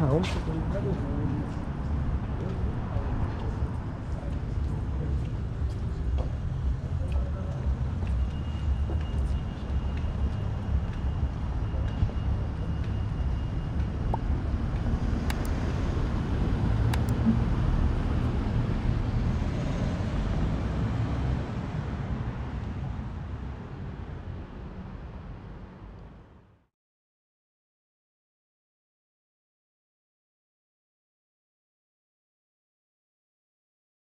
town.